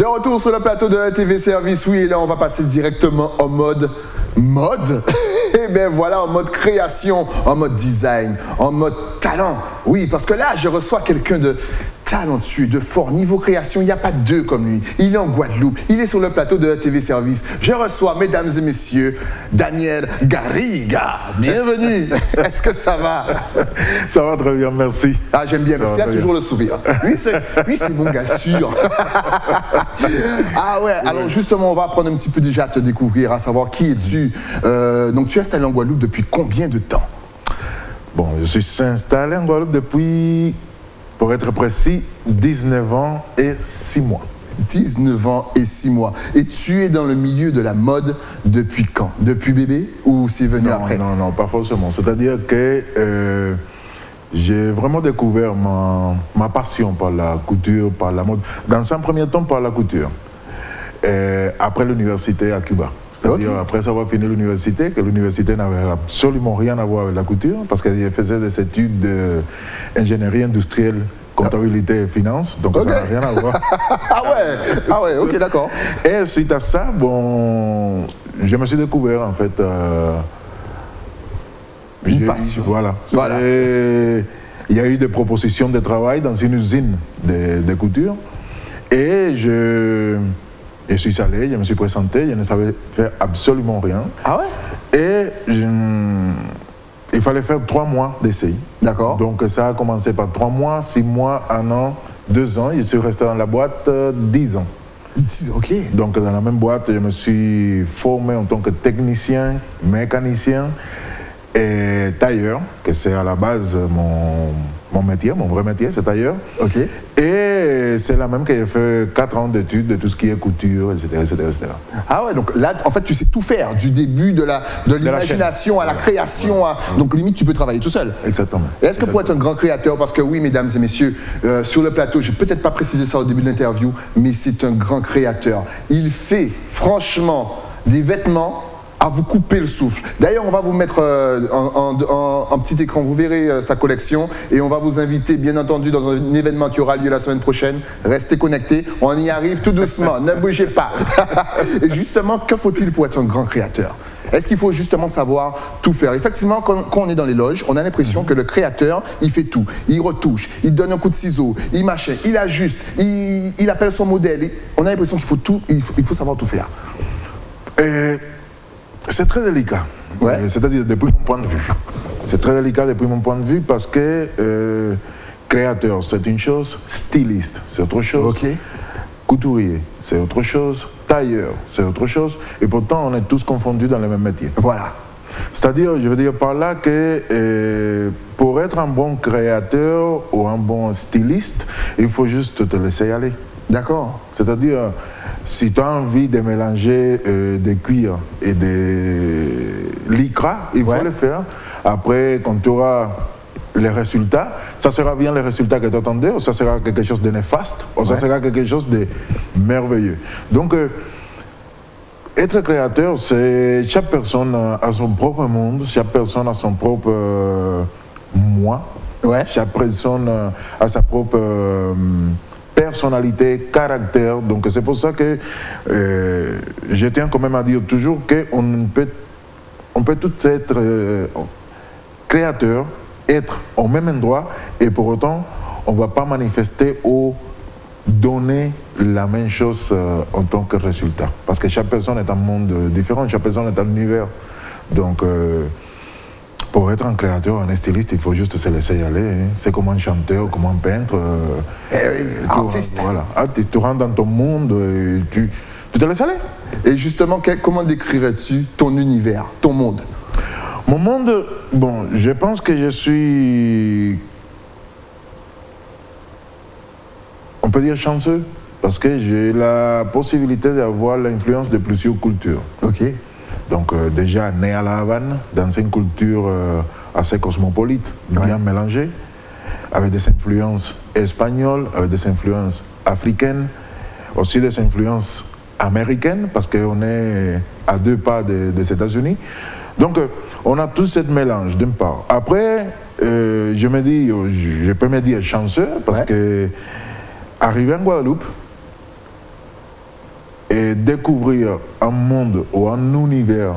De retour sur le plateau de TV Service, oui, et là on va passer directement en mode mode. Et bien voilà, en mode création, en mode design, en mode talent. Oui, parce que là je reçois quelqu'un de talentueux, de fort, niveau création, il n'y a pas deux comme lui. Il est en Guadeloupe, il est sur le plateau de TV Service. Je reçois, mesdames et messieurs, Daniel Garriga. Bienvenue. Est-ce que ça va? Ça va très bien, merci. Ah, j'aime bien, parce qu'il a toujours le sourire. Lui, c'est mon gars sûr. Ah ouais, oui. Alors justement, on va apprendre un petit peu déjà à te découvrir, à savoir qui es-tu. Donc, tu es installé en Guadeloupe depuis combien de temps? Bon, je suis installé en Guadeloupe depuis... Pour être précis, 19 ans et 6 mois. 19 ans et 6 mois. Et tu es dans le milieu de la mode depuis quand? Depuis bébé ou c'est venu après? Non, non, pas forcément. C'est-à-dire que j'ai vraiment découvert ma passion par la couture, par la mode. Dans un premier temps, par la couture. Après l'université à Cuba. C'est-à-dire après avoir fini l'université, que l'université n'avait absolument rien à voir avec la couture, parce qu'elle faisait des études d'ingénierie industrielle, comptabilité et finance, donc ça n'a rien à voir. Ah ouais, ah ouais, ok, d'accord. Et suite à ça, bon, je me suis découvert en fait... une passion. Voilà. Voilà. Il y a eu des propositions de travail dans une usine de couture, et je suis allé, je me suis présenté, je ne savais faire absolument rien. Ah ouais? Et il fallait faire 3 mois d'essai. D'accord. Donc ça a commencé par 3 mois, 6 mois, 1 an, 2 ans. Je suis resté dans la boîte 10 ans. 10 ans, ok. Donc dans la même boîte, je me suis formé en tant que technicien, mécanicien et tailleur, que c'est à la base mon métier, mon vrai métier, c'est tailleur. Ok. Et c'est là même que j'ai fait 4 ans d'études de tout ce qui est couture, etc., etc., etc. Ah ouais, donc là, en fait, tu sais tout faire, du début de l'imagination à la création. Ouais. À... Donc limite, tu peux travailler tout seul. Exactement. Est-ce que pour être un grand créateur, parce que oui, mesdames et messieurs, sur le plateau, je n'ai peut-être pas précisé ça au début de l'interview, mais c'est un grand créateur. Il fait, franchement, des vêtements... à vous couper le souffle. D'ailleurs, on va vous mettre en petit écran, vous verrez sa collection, et on va vous inviter, bien entendu, dans un événement qui aura lieu la semaine prochaine. Restez connectés, on y arrive tout doucement, ne bougez pas. Et justement, que faut-il pour être un grand créateur? Est-ce qu'il faut justement savoir tout faire? Effectivement, quand on est dans les loges, on a l'impression que le créateur, il fait tout. Il retouche, il donne un coup de ciseau, il machin, il ajuste, il appelle son modèle. On a l'impression qu'il faut tout, il faut savoir tout faire. C'est très délicat, ouais. C'est-à-dire depuis mon point de vue. C'est très délicat depuis mon point de vue parce que créateur, c'est une chose, styliste, c'est autre chose, okay. Couturier, c'est autre chose, tailleur, c'est autre chose, et pourtant on est tous confondus dans le même métier. Voilà. C'est-à-dire, je veux dire par là que pour être un bon créateur ou un bon styliste, il faut juste te laisser aller. D'accord. C'est-à-dire... Si tu as envie de mélanger des cuirs et des lycra, il faut le faire. Après, quand tu auras les résultats, ça sera bien les résultats que tu attendais, ou ça sera quelque chose de néfaste, ou ça sera quelque chose de merveilleux. Donc, être créateur, c'est chaque personne a son propre monde, chaque personne a son propre moi, chaque personne a sa propre... personnalité, caractère, donc c'est pour ça que je tiens quand même à dire toujours qu'on peut tous être créateur, être au même endroit, et pour autant on ne va pas manifester ou donner la même chose en tant que résultat, parce que chaque personne est un monde différent, chaque personne est un univers, donc pour être un créateur, un styliste, il faut juste se laisser aller. Hein. C'est comme un chanteur, comme un peintre. Artiste. Artiste. Tu rentres dans ton monde et tu te laisses aller. Et justement, comment décrirais-tu ton univers, ton monde? Mon monde, bon, je pense que je suis... On peut dire chanceux, parce que j'ai la possibilité d'avoir l'influence de plusieurs cultures. Ok. Donc déjà né à La Havane, dans une culture assez cosmopolite, bien mélangée, avec des influences espagnoles, avec des influences africaines, aussi des influences américaines, parce qu'on est à 2 pas des États-Unis. Donc on a tout ce mélange d'une part. Après, je me dis, je peux me dire chanceux, parce que arrivé en Guadeloupe, et découvrir un monde ou un univers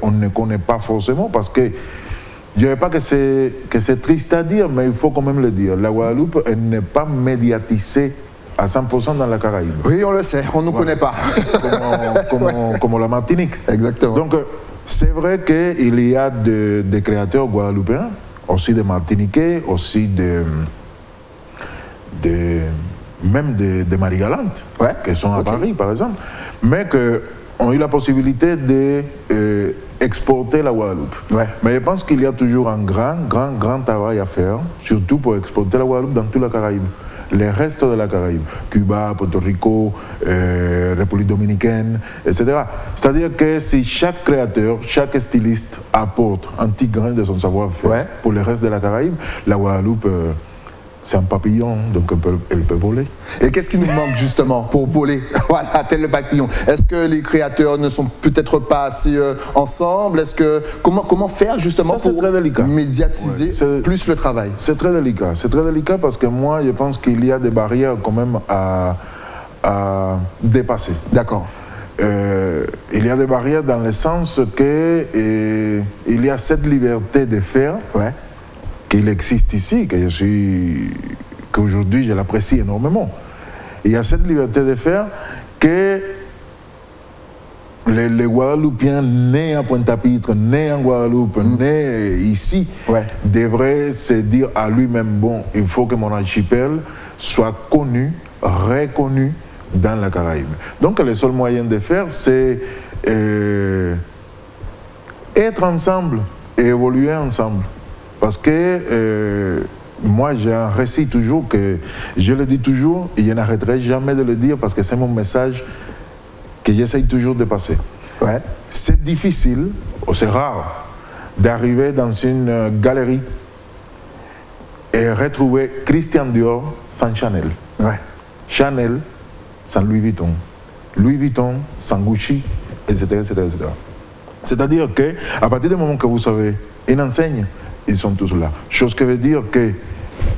qu'on ne connaît pas forcément, parce que je ne dirais pas que c'est triste à dire, mais il faut quand même le dire. La Guadeloupe, elle n'est pas médiatisée à 100% dans la Caraïbe. Oui, on le sait, on ne nous connaît pas. comme la Martinique. Exactement. Donc, c'est vrai qu'il y a des créateurs guadeloupéens, aussi des Martiniquais, aussi même des Marie-Galante, qui sont à Paris, par exemple, mais qu'on a eu la possibilité d'exporter la Guadeloupe. Ouais. Mais je pense qu'il y a toujours un grand travail à faire, surtout pour exporter la Guadeloupe dans toute la Caraïbe. Les restes de la Caraïbe, Cuba, Porto Rico, République Dominicaine, etc. C'est-à-dire que si chaque créateur, chaque styliste apporte un petit grain de son savoir-faire pour les restes de la Caraïbe, la Guadeloupe, c'est un papillon, donc elle peut voler. Et qu'est-ce qui nous manque justement pour voler? Voilà, tel le papillon. Est-ce que les créateurs ne sont peut-être pas assez ensemble? Est-ce que comment faire justement ça, pour médiatiser plus le travail? C'est très délicat. C'est très délicat parce que moi, je pense qu'il y a des barrières quand même à dépasser. D'accord. Il y a des barrières dans le sens que il y a cette liberté de faire. Ouais. Qu'il existe ici, qu'aujourd'hui je l'apprécie énormément. Il y a cette liberté de faire que les Guadeloupéens nés à Pointe-à-Pitre, nés en Guadeloupe, nés ici, devraient se dire à lui-même, bon, il faut que mon archipel soit connu, reconnu dans la Caraïbe. Donc le seul moyen de faire, c'est être ensemble et évoluer ensemble. Parce que moi, j'ai un récit toujours que je le dis toujours et je n'arrêterai jamais de le dire parce que c'est mon message que j'essaye toujours de passer. Ouais. C'est difficile, ou c'est rare, d'arriver dans une galerie et retrouver Christian Dior sans Chanel. Ouais. Chanel sans Louis Vuitton. Louis Vuitton sans Gucci, etc. C'est-à-dire qu'à partir du moment que vous savez une enseigne, ils sont tous là. Chose qui veut dire que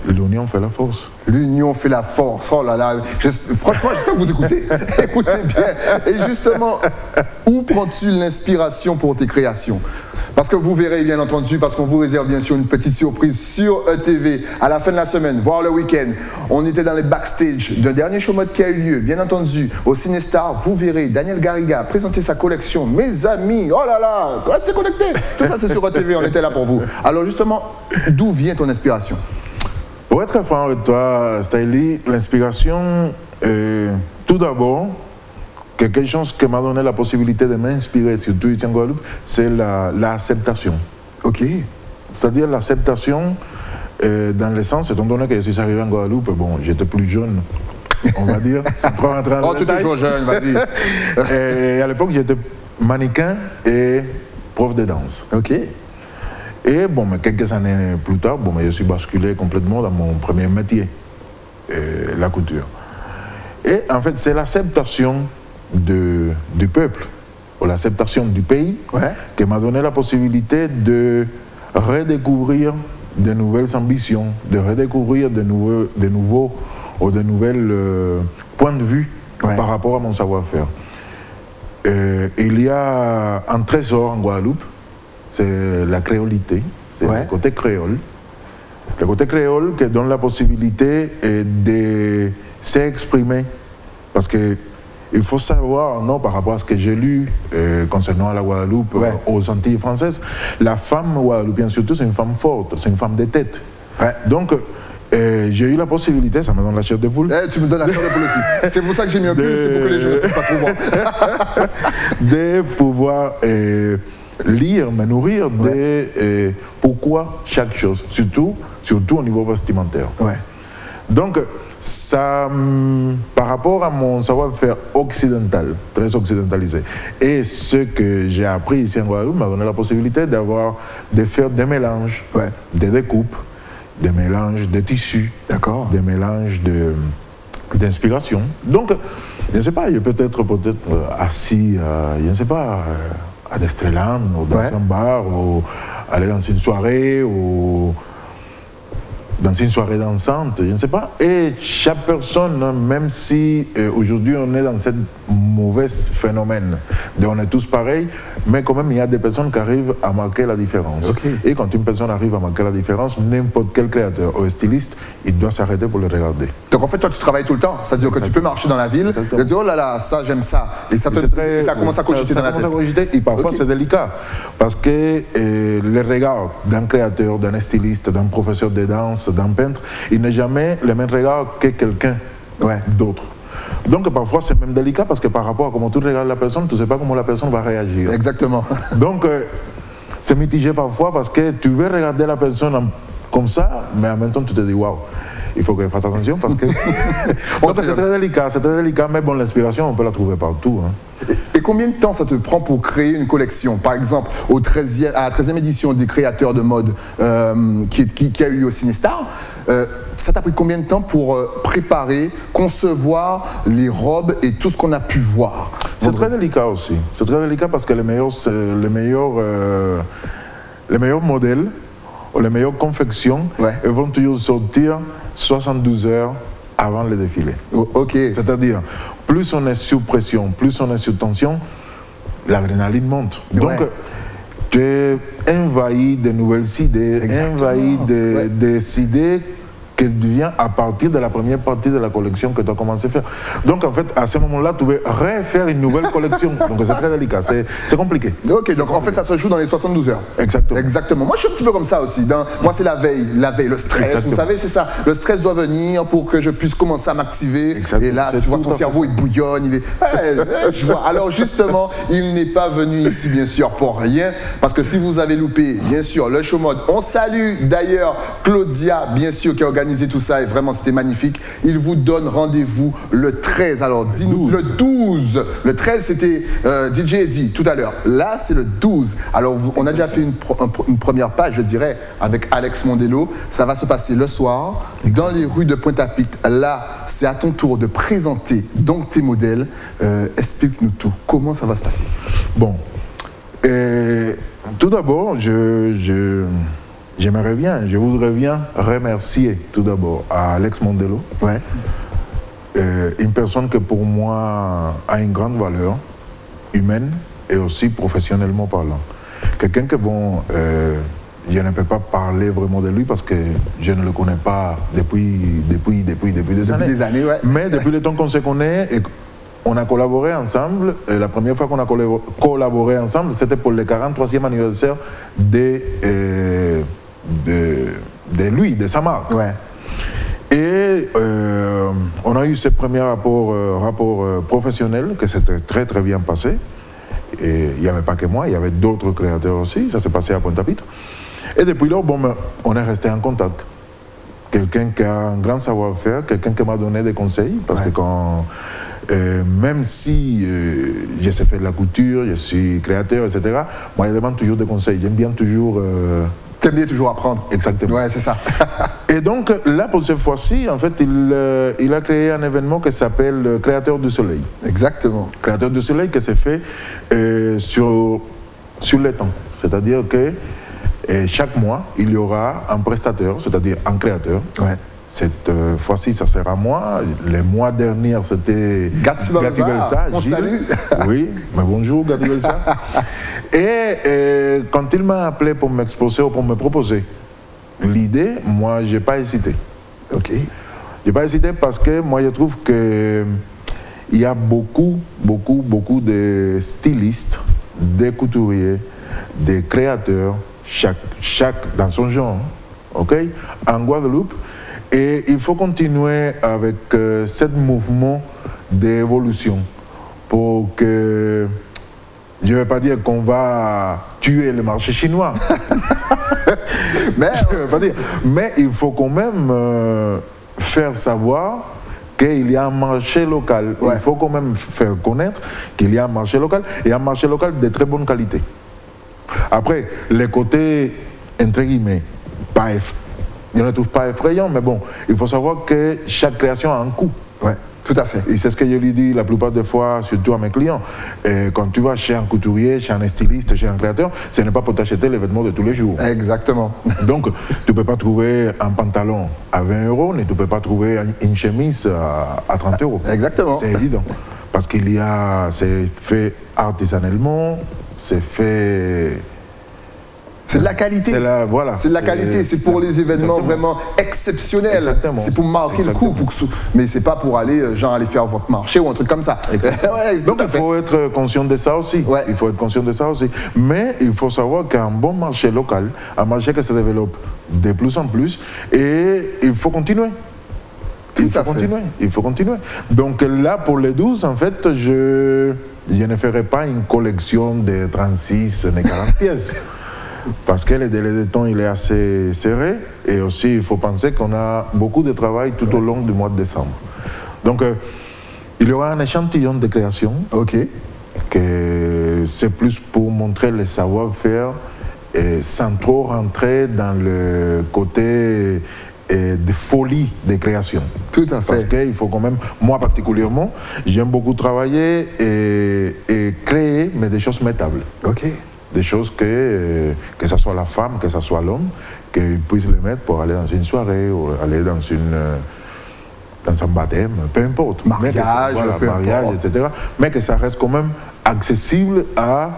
l'union fait la force. L'union fait la force. Oh là là. Franchement, j'espère que vous écoutez. Écoutez bien. Et justement, où prends-tu l'inspiration pour tes créations? Parce que vous verrez, bien entendu, parce qu'on vous réserve bien sûr une petite surprise sur ETV à la fin de la semaine, voire le week-end. On était dans les backstage d'un dernier show mode qui a eu lieu, bien entendu, au CinéStar. Vous verrez Daniel Garriga présenter sa collection. Mes amis, oh là là, restez connectés. Tout ça, c'est sur ETV, on était là pour vous. Alors justement, d'où vient ton inspiration? Pour être franc avec toi, Stylie, l'inspiration, tout d'abord, quelque chose qui m'a donné la possibilité de m'inspirer, surtout ici en Guadeloupe, c'est l'acceptation. Ok. C'est-à-dire l'acceptation dans le sens, étant donné que je suis arrivé en Guadeloupe, bon, j'étais plus jeune, on va dire. Oh, tu es toujours jeune, vas-y. Et à l'époque, j'étais mannequin et prof de danse. Ok. Et bon, mais quelques années plus tard, bon, mais je suis basculé complètement dans mon premier métier, la couture. Et en fait, c'est l'acceptation du peuple, ou l'acceptation du pays, qui m'a donné la possibilité de redécouvrir de nouvelles ambitions, de redécouvrir de nouveaux points de vue par rapport à mon savoir-faire. Il y a un trésor en Guadeloupe, c'est la créolité, c'est le côté créole. Le côté créole qui donne la possibilité de s'exprimer. Parce qu'il faut savoir, non, par rapport à ce que j'ai lu concernant la Guadeloupe, aux Antilles françaises, la femme guadeloupéenne surtout, c'est une femme forte, c'est une femme de tête. Ouais. Donc, j'ai eu la possibilité, ça me donne la chair de poule. Tu me donnes la chair de poule aussi. C'est pour ça que j'ai mis un pull, c'est pour que les gens ne puissent pas trop voir. De pouvoir... lire, me nourrir de pourquoi chaque chose, surtout au niveau vestimentaire. Ouais. Donc, ça, par rapport à mon savoir-faire occidental, très occidentalisé, et ce que j'ai appris ici en Guadeloupe m'a donné la possibilité de faire des mélanges, des découpes, des mélanges de tissus, des mélanges d'inspiration. Donc, je ne sais pas, je peux être peut-être assis, je ne sais pas... à Destrelan, ou dans un bar, ou aller dans une soirée, ou dans une soirée dansante, je ne sais pas. Et chaque personne, même si aujourd'hui on est dans ce mauvais phénomène, on est tous pareils, mais quand même il y a des personnes qui arrivent à marquer la différence. Okay. Et quand une personne arrive à marquer la différence, n'importe quel créateur ou styliste, il doit s'arrêter pour le regarder. Donc en fait, toi tu travailles tout le temps, c'est-à-dire que tu peux marcher dans la ville, et dire oh là là, ça j'aime ça, et ça, ça commence à cogiter dans la tête. Et parfois c'est délicat, parce que le regard d'un créateur, d'un styliste, d'un professeur de danse, d'un peintre, il n'est jamais le même regard que quelqu'un d'autre. Donc parfois c'est même délicat parce que par rapport à comment tu regardes la personne, tu ne sais pas comment la personne va réagir. Exactement. Donc c'est mitigé parfois parce que tu veux regarder la personne comme ça, mais en même temps tu te dis waouh, il faut qu'elle fasse attention parce que c'est très délicat, mais bon, l'inspiration on peut la trouver partout. Hein. Et combien de temps ça te prend pour créer une collection? Par exemple, à la 13e édition des créateurs de mode qui a eu lieu au CinéStar, ça t'a pris combien de temps pour préparer, concevoir les robes et tout ce qu'on a pu voir? C'est très délicat aussi. C'est très délicat parce que les meilleurs modèles, les meilleures confections vont toujours sortir 72 heures avant le défilé. Okay. C'est-à-dire, plus on est sous pression, plus on est sous tension, l'adrénaline monte. Donc, tu es envahi de nouvelles idées, envahi des idées qui deviennent à partir de la première partie de la collection que tu as commencé à faire. Donc, en fait, à ce moment-là, tu veux refaire une nouvelle collection. Donc, c'est très délicat, c'est compliqué. Ok, donc en fait, ça se joue dans les 72 heures. Exactement. Exactement. Moi, je suis un petit peu comme ça aussi. Moi, c'est la veille, le stress. Exactement. Vous savez, c'est ça. Le stress doit venir pour que je puisse commencer à m'activer. Et là, tu vois, ton cerveau, il bouillonne. Il est... je vois. Alors, justement, il n'est pas venu ici, bien sûr, pour rien. Parce que si vous avez loupé, bien sûr, le show mode. On salue d'ailleurs Claudia, bien sûr, qui a organisé tout ça, et vraiment c'était magnifique. Il vous donne rendez-vous le 13, alors dis-nous, le 12, le 13 c'était DJ Eddy tout à l'heure, là c'est le 12, alors on a déjà fait une première page, je dirais, avec Alex Mondello. Ça va se passer le soir dans les rues de Pointe-à-Pitre. Là c'est à ton tour de présenter donc tes modèles. Explique-nous tout, comment ça va se passer? Bon, tout d'abord je voudrais bien remercier tout d'abord à Alex Mondello, une personne que pour moi a une grande valeur humaine et aussi professionnellement parlant. Quelqu'un que bon, je ne peux pas parler vraiment de lui parce que je ne le connais pas depuis des années. Mais depuis le temps qu'on se connaît, on a collaboré ensemble. Et la première fois qu'on a collaboré ensemble, c'était pour le 43e anniversaire de sa marque. Et on a eu ce premier rapport professionnel que c'était très très bien passé. Et il n'y avait pas que moi, il y avait d'autres créateurs aussi. Ça s'est passé à Pointe-à-Pitre. Et depuis lors, bon, on est resté en contact. Quelqu'un qui a un grand savoir-faire, quelqu'un qui m'a donné des conseils. Parce que quand... même si je sais faire de la couture, je suis créateur, etc., moi, je demande toujours des conseils. J'aime bien toujours... T'aimes bien toujours apprendre. Exactement. Ouais, c'est ça. Et donc, là, pour cette fois-ci, en fait, il a créé un événement qui s'appelle Créateur du Soleil. Exactement. Créateur du Soleil qui s'est fait sur le temps. C'est-à-dire que chaque mois, il y aura un prestataire, c'est-à-dire un créateur. Ouais. Cette fois-ci, ça sera moi. Les mois derniers, c'était Gatibelza. On salue. Oui, mais bonjour Gatibelza. Et quand il m'a appelé pour m'exposer ou pour me proposer l'idée, moi, je n'ai pas hésité. Ok. Je n'ai pas hésité parce que moi, je trouve que il y a beaucoup de stylistes, des couturiers, des créateurs, chaque dans son genre, ok, en Guadeloupe. Et il faut continuer avec ce mouvement d'évolution pour que, je ne vais pas dire qu'on va tuer le marché chinois, mais il faut quand même faire savoir qu'il y a un marché local. Ouais. Il faut quand même faire connaître qu'il y a un marché local, et un marché local de très bonne qualité. Après, les côtés, entre guillemets, pas effrayants. Je ne le trouve pas effrayant, mais bon, il faut savoir que chaque création a un coût. Ouais. Tout à fait. Et c'est ce que je lui dis la plupart des fois, surtout à mes clients. Quand tu vas chez un couturier, chez un styliste, chez un créateur, ce n'est pas pour t'acheter les vêtements de tous les jours. Exactement. Donc, tu ne peux pas trouver un pantalon à 20 €, mais tu ne peux pas trouver une chemise à 30 €. Exactement. C'est évident. Parce qu'il y a, c'est fait artisanellement, c'est fait... C'est de la qualité. C'est voilà, de la qualité. C'est pour les événements exactement. Vraiment exceptionnels. C'est pour marquer exactement. Le coup. Mais c'est pas pour aller, genre, aller faire votre marché ou un truc comme ça. Ouais, donc il faut être conscient de ça aussi. Ouais. Il faut être conscient de ça aussi. Mais il faut savoir qu'un bon marché local, un marché qui se développe de plus en plus, et il faut continuer. Il faut continuer. Donc là, pour les 12, en fait, je ne ferai pas une collection de 36, de 40 pièces. Parce que le délai de temps il est assez serré, et aussi il faut penser qu'on a beaucoup de travail tout au long du mois de décembre. Donc il y aura un échantillon de création, que c'est plus pour montrer le savoir-faire sans trop rentrer dans le côté de folie des créations. Tout à fait. Parce qu'il faut quand même, moi particulièrement, j'aime beaucoup travailler et créer, mais des choses mettables. Ok. Des choses que ce soit la femme, que ce soit l'homme, qu'ils puissent les mettre pour aller dans une soirée ou aller dans, dans un baptême, peu importe. Mariage, voilà, peu importe. Etc. Mais que ça reste quand même accessible à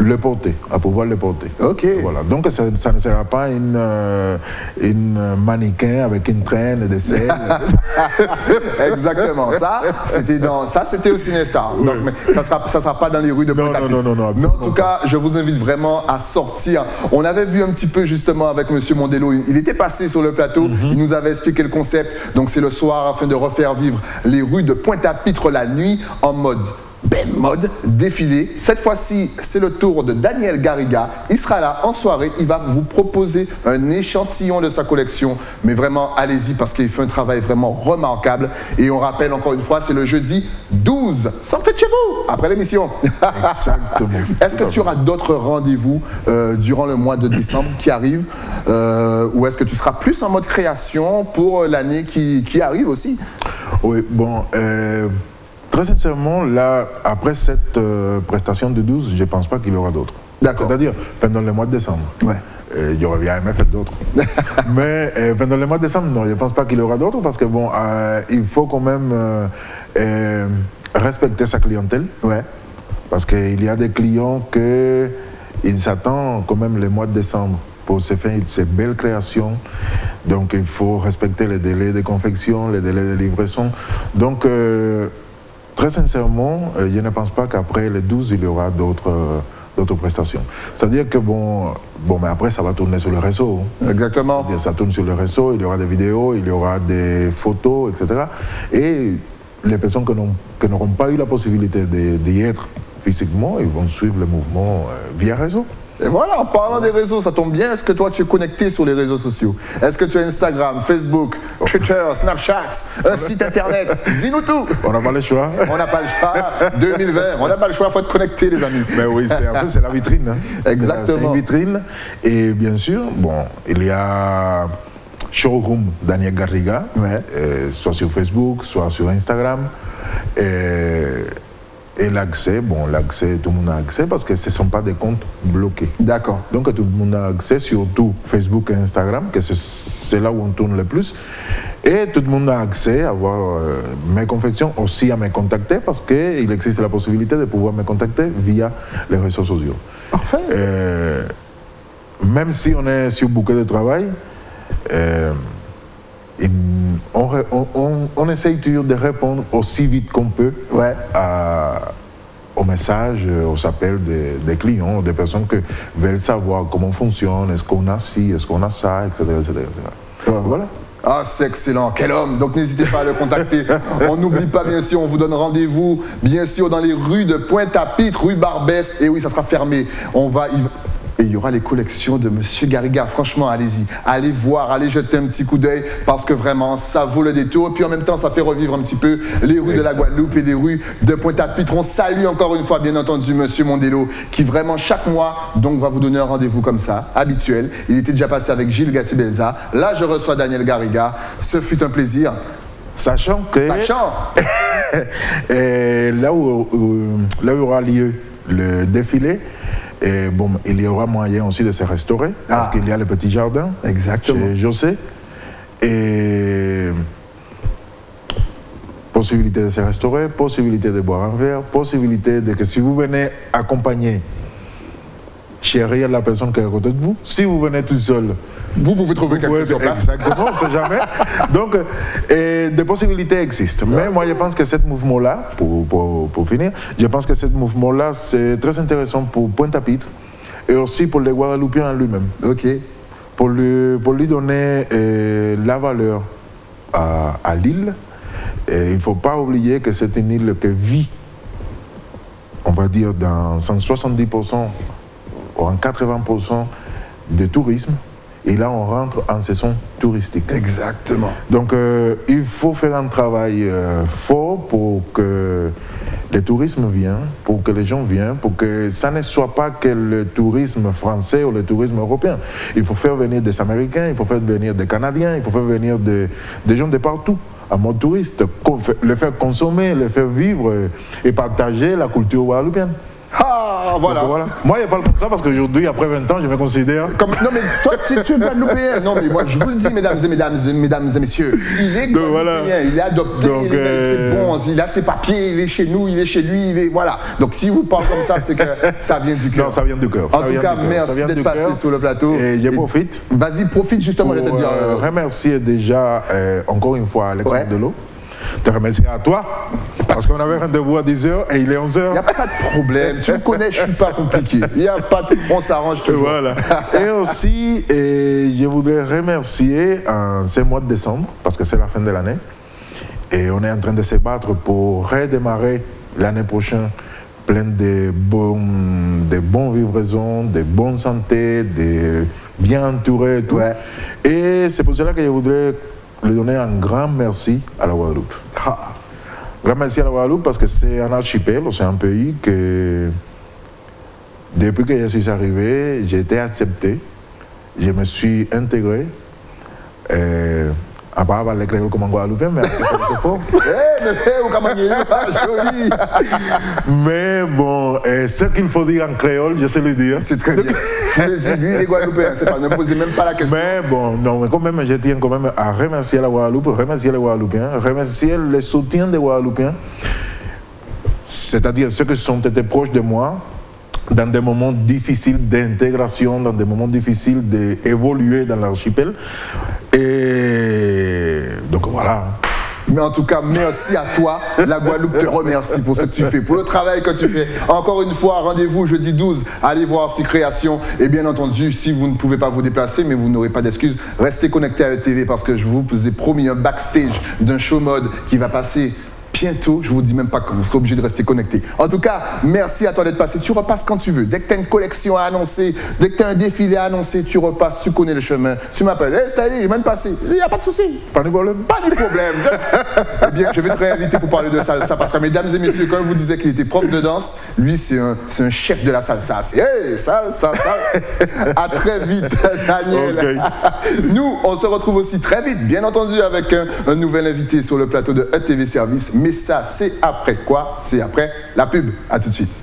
le porter, à pouvoir le porter. Ok. Voilà. Donc ça ne sera pas une mannequin avec une traîne de sel. Exactement. Ça c'était au CinéStar. Oui. Donc mais ça sera pas dans les rues de Pointe-à-Pitre. Non. Mais en tout cas, je vous invite vraiment à sortir. On avait vu un petit peu justement avec Monsieur Mondello. Il était passé sur le plateau. Il nous avait expliqué le concept. Donc c'est le soir afin de refaire vivre les rues de Pointe-à-Pitre la nuit en mode. Ben mode, défilé. Cette fois-ci, c'est le tour de Daniel Garriga. Il sera là en soirée. Il va vous proposer un échantillon de sa collection. Mais vraiment, allez-y parce qu'il fait un travail vraiment remarquable. Et on rappelle encore une fois, c'est le jeudi 12. Sortez de chez vous après l'émission. Exactement. Est-ce que tu auras d'autres rendez-vous durant le mois de décembre qui arrive ou est-ce que tu seras plus en mode création pour l'année qui arrive aussi? Oui, bon... Très sincèrement, là, après cette prestation de 12, je ne pense pas qu'il y aura d'autres. D'accord. C'est-à-dire, pendant le mois de décembre. Ouais. Il y aurait bien aimé faire d'autres. Mais pendant le mois de décembre, non, je ne pense pas qu'il y aura d'autres parce que, bon, il faut quand même respecter sa clientèle. Ouais. Parce qu'il y a des clients qu'ils s'attendent quand même le mois de décembre pour se faire ces belles créations. Donc, il faut respecter les délais de confection, les délais de livraison. Donc, très sincèrement, je ne pense pas qu'après les 12, il y aura d'autres prestations. C'est-à-dire que bon, mais après, ça va tourner sur le réseau. Exactement. Ça tourne sur le réseau, il y aura des vidéos, il y aura des photos, etc. Et les personnes qui n'auront pas eu la possibilité d'y être physiquement, ils vont suivre le mouvement via réseau. Et voilà, en parlant des réseaux, ça tombe bien. Est-ce que toi, tu es connecté sur les réseaux sociaux? Est-ce que tu as Instagram, Facebook, Twitter, Snapchat, un site internet? Dis-nous tout. On n'a pas le choix. On n'a pas le choix. 2020, on n'a pas le choix. Il faut être connecté, les amis. Mais oui, c'est la vitrine. Hein. Exactement. C'est la vitrine. Et bien sûr, bon, il y a Showroom Daniel Garriga, soit sur Facebook, soit sur Instagram. Et l'accès, bon, l'accès, tout le monde a accès parce que ce ne sont pas des comptes bloqués. D'accord. Donc tout le monde a accès, surtout Facebook et Instagram, que c'est là où on tourne le plus. Et tout le monde a accès à voir mes confections, aussi à me contacter parce qu'il existe la possibilité de pouvoir me contacter via les réseaux sociaux. Parfait. Même si on est sur beaucoup de travail, on essaye toujours de répondre aussi vite qu'on peut aux messages, aux appels des clients, des personnes qui veulent savoir comment on fonctionne, est-ce qu'on a ci, est-ce qu'on a ça, etc. Voilà. Ah, c'est excellent, quel homme. Donc n'hésitez pas à le contacter. On n'oublie pas, bien sûr, on vous donne rendez-vous, bien sûr, dans les rues de Pointe-à-Pitre, rue Barbès. Et oui, ça sera fermé. Et il y aura les collections de M. Garriga. Franchement, allez-y. Allez voir, allez jeter un petit coup d'œil parce que vraiment, ça vaut le détour. Et puis en même temps, ça fait revivre un petit peu les rues de la Guadeloupe et les rues de Pointe-à-Pitre. On salue encore une fois, bien entendu, M. Mondello qui vraiment, chaque mois, donc va vous donner un rendez-vous comme ça, habituel. Il était déjà passé avec Gatibelza. Là, je reçois Daniel Garriga. Ce fut un plaisir. Sachant que là où aura lieu le défilé, et bon, il y aura moyen aussi de se restaurer, parce qu'il y a le petit jardin, chez José, et possibilité de se restaurer, possibilité de boire un verre, possibilité de que si vous venez accompagner, chérir la personne qui est à côté de vous, si vous venez tout seul, vous pouvez trouver quelque chose. Exactement, on ne sait jamais. Donc, des possibilités existent. Mais moi, je pense que ce mouvement-là, pour finir, je pense que ce mouvement-là, c'est très intéressant pour Pointe-à-Pitre et aussi pour les Guadeloupéens lui-même. OK. Pour lui donner la valeur à l'île. Il ne faut pas oublier que c'est une île qui vit, on va dire, dans 170% ou en 80% de tourisme. Et là, on rentre en saison touristique. Exactement. Donc, il faut faire un travail fort pour que le tourisme vienne, pour que les gens viennent, pour que ça ne soit pas que le tourisme français ou le tourisme européen. Il faut faire venir des Américains, il faut faire venir des Canadiens, il faut faire venir des gens de partout, en mode touriste, le faire consommer, le faire vivre et partager la culture guadeloupéenne. Ah, voilà. Donc, voilà. Moi, je parle comme ça parce qu'aujourd'hui, après 20 ans, je me considère... Comme... Non, mais toi, si tu es guadeloupéen. Non, mais moi, je vous le dis, mesdames et messieurs, il est guadeloupéen, voilà. Il est adopté, donc, il est bon, il a ses papiers, il est chez nous, il est chez lui, il est... Voilà. Donc, si vous parlez comme ça, c'est que ça vient du cœur. Non, ça vient du cœur. En tout cas, merci d'être passé sur le plateau. Et je profite. Vas-y, profite justement de te dire... remercier déjà, encore une fois, Alex Mondello. Te remercier à toi. Parce qu'on avait rendez-vous à 10h et il est 11h. Il n'y a pas de problème. Tu me connais, je ne suis pas compliqué. Il n'y a pas de... On s'arrange toujours. Voilà. Et aussi, je voudrais remercier en ce mois de décembre, parce que c'est la fin de l'année, et on est en train de se battre pour redémarrer l'année prochaine, pleine de bons vivraisons, de bonne santé, de bien entouré et tout. Ouais. Et c'est pour cela que je voudrais lui donner un grand merci à la Guadeloupe. Merci à la Guadeloupe parce que c'est un archipel, c'est un pays que depuis que je suis arrivé, j'ai été accepté, je me suis intégré. À part parler créole comme en Guadeloupéen, mais c'est un faux. Mais bon, ce qu'il faut dire en créole, je sais le dire. C'est très bien. C'est lui, les Guadeloupéens, ne posez même pas la question. Mais bon, non, mais quand même, je tiens quand même à remercier la Guadeloupe, remercier les Guadeloupéens, remercier le soutien des Guadeloupéens, c'est-à-dire ceux qui sont été proches de moi, dans des moments difficiles d'intégration, dans des moments difficiles d'évoluer dans l'archipel. Et donc voilà. Mais en tout cas, merci à toi. La Guadeloupe te remercie pour ce que tu fais, pour le travail que tu fais. Encore une fois, rendez-vous jeudi 12. Allez voir ces créations. Et bien entendu, si vous ne pouvez pas vous déplacer, mais vous n'aurez pas d'excuses, restez connectés à ETV parce que je vous ai promis un backstage d'un show mode qui va passer... bientôt, je vous dis même pas que vous serez obligé de rester connecté. En tout cas, merci à toi d'être passé. Tu repasses quand tu veux. Dès que tu as une collection à annoncer, dès que tu as un défilé à annoncer, tu repasses, tu connais le chemin. Tu m'appelles, hey, Stanley, je viens de passer. Il n'y a pas de souci. Pas de problème. Pas de problème. Eh bien, je vais te réinviter pour parler de salsa parce que, mesdames et messieurs, quand je vous disais qu'il était prof de danse, lui, c'est un chef de la salsa. C'est hey, salsa, salsa. À très vite, Daniel. Okay. Nous, on se retrouve aussi très vite, bien entendu, avec un nouvel invité sur le plateau de ETV Service. Mais ça, c'est après quoi? C'est après la pub. À tout de suite.